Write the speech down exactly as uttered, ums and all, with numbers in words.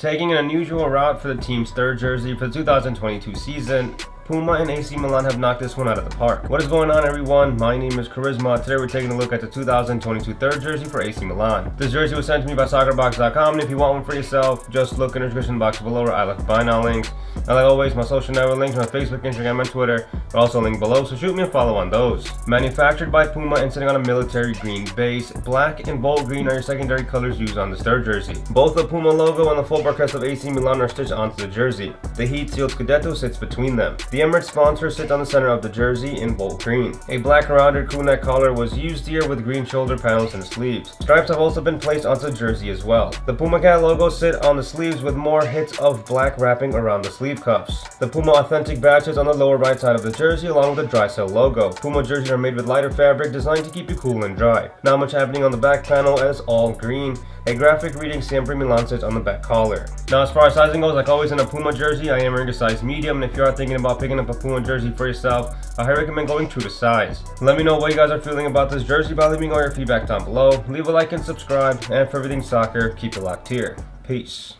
Taking an unusual route for the team's third jersey for the two thousand twenty-two season, Puma and A C Milan have knocked this one out of the park. What is going on, everyone? My name is Charisma. Today we're taking a look at the two thousand twenty-two third jersey for A C Milan. This jersey was sent to me by soccer box dot com, and if you want one for yourself, just look in the description box below where I left buy now links. And like always, my social network links on Facebook, Instagram, and Twitter are also linked below, so shoot me a follow on those. Manufactured by Puma and sitting on a military green base, black and bold green are your secondary colors used on this third jersey. Both the Puma logo and the full bar crest of A C Milan are stitched onto the jersey. The heat-sealed Scudetto sits between them. The The Emirates sponsor sits on the center of the jersey in bold green. A black rounded crew neck collar was used here with green shoulder panels and sleeves. Stripes have also been placed onto the jersey as well. The Puma Cat logo sit on the sleeves with more hits of black wrapping around the sleeve cuffs. The Puma authentic badges on the lower right side of the jersey along with the dry cell logo. Puma jerseys are made with lighter fabric designed to keep you cool and dry. Not much happening on the back panel as all green. A graphic reading Sam Brimley Lancet on the back collar. Now, as far as sizing goes, like always in a Puma jersey, I am wearing a size medium, and if you are thinking about picking up a Puma jersey for yourself, I highly recommend going true to size. Let me know what you guys are feeling about this jersey by leaving all your feedback down below. Leave a like and subscribe, and for everything soccer, keep it locked here. Peace.